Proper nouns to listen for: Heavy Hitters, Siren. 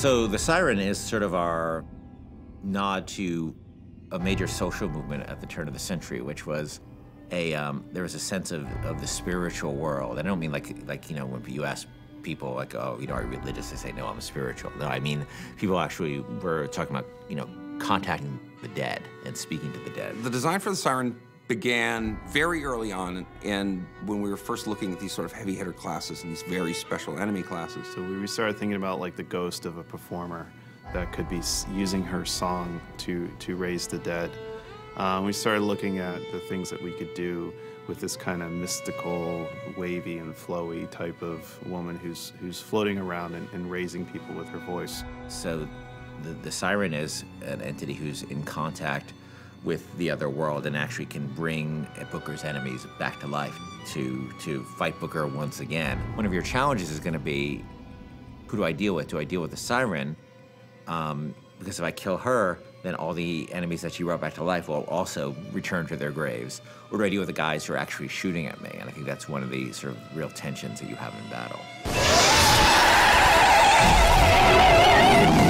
So the Siren is sort of our nod to a major social movement at the turn of the century, which was there was a sense of the spiritual world. I don't mean like you know, when you ask people like, oh, you know, are you religious? They say, no, I'm spiritual. No, I mean, people actually were talking about, you know, contacting the dead and speaking to the dead. The design for the Siren began very early on, and when we were first looking at these sort of heavy-hitter classes and these very special enemy classes. So we started thinking about like the ghost of a performer that could be using her song to raise the dead. We started looking at the things that we could do with this kind of mystical, wavy and flowy type of woman who's floating around and raising people with her voice. So the Siren is an entity who's in contact with the other world and actually can bring Booker's enemies back to life to fight Booker once again. One of your challenges is going to be, who do I deal with? Do I deal with the Siren? Because if I kill her, then all the enemies that she brought back to life will also return to their graves. Or do I deal with the guys who are actually shooting at me? And I think that's one of the sort of real tensions that you have in battle.